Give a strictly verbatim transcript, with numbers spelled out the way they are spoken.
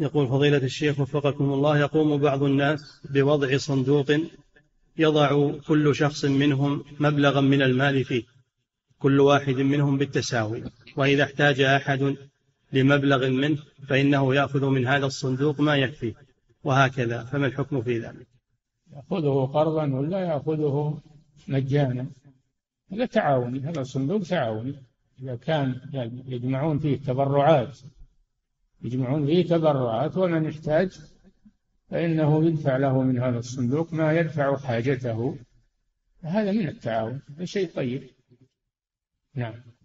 يقول فضيلة الشيخ وفقكم الله، يقوم بعض الناس بوضع صندوق يضع كل شخص منهم مبلغا من المال فيه، كل واحد منهم بالتساوي، وإذا احتاج أحد لمبلغ منه فإنه يأخذ من هذا الصندوق ما يكفيه وهكذا، فما الحكم في ذلك؟ يأخذه قرضا ولا يأخذه مجانا؟ هذا تعاوني، هذا صندوق تعاوني. إذا كان يعني يجمعون فيه تبرعات يجمعون فيه تبرعات ومن يحتاج فإنه يدفع له من هذا الصندوق ما يدفع حاجته، هذا من التعاون، هذا شيء طيب. نعم.